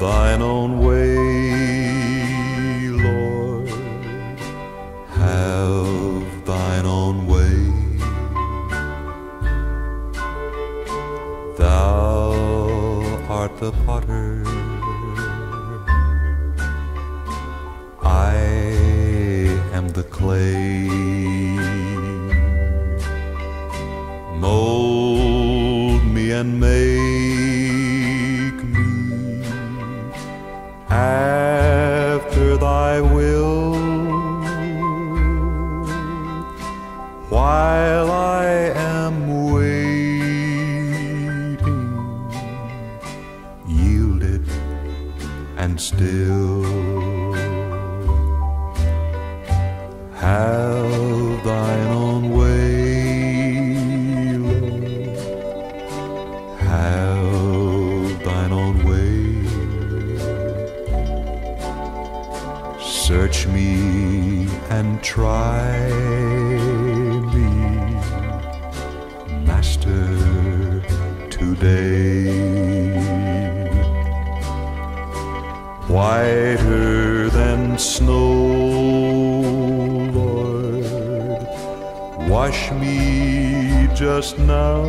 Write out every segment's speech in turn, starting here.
thine own way, Lord, have thine own way. Thou art the potter, I am the clay. Mold me and make me after thy will, while I am waiting, yielded and still. Have thine own way, Lord, have thine own way. Search me and try me, Master, today. Whiter than snow, wash me just now,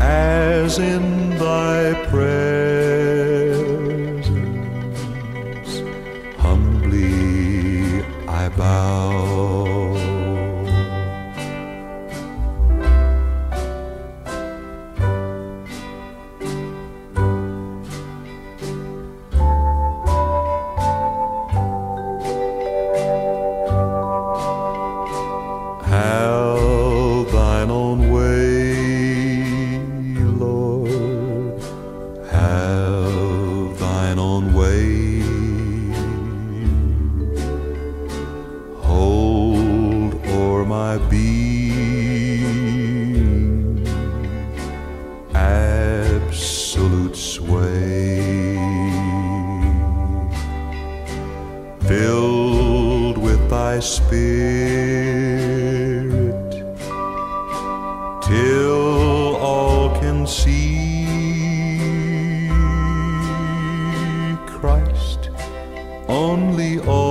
as in thy presence humbly I bow. Have thine own way, Lord, have thine own way. Hold o'er my being absolute sway, filled with thy Spirit, till all can see Christ, only all.